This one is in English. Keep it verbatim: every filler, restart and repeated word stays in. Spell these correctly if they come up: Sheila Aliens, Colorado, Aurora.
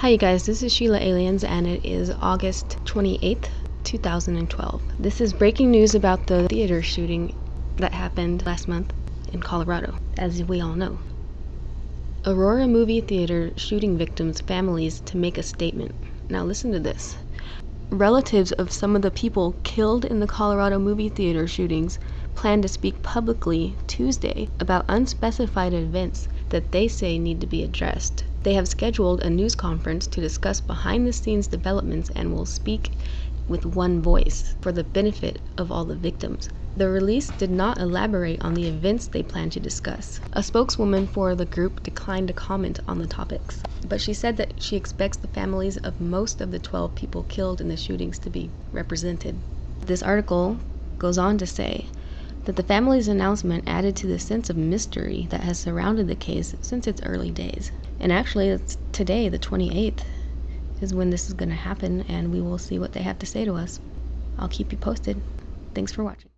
Hi you guys, this is Sheila Aliens and it is August twenty-eighth, two thousand twelve. This is breaking news about the theater shooting that happened last month in Colorado, as we all know. Aurora movie theater shooting victims' families to make a statement. Now listen to this. Relatives of some of the people killed in the Colorado movie theater shootings plan to speak publicly Tuesday about unspecified events that they say need to be addressed. They have scheduled a news conference to discuss behind-the-scenes developments and will speak with one voice for the benefit of all the victims. The release did not elaborate on the events they plan to discuss. A spokeswoman for the group declined to comment on the topics, but she said that she expects the families of most of the twelve people killed in the shootings to be represented. This article goes on to say that the family's announcement added to the sense of mystery that has surrounded the case since its early days. And actually, it's today, the twenty-eighth, is when this is going to happen, and we will see what they have to say to us. I'll keep you posted. Thanks for watching.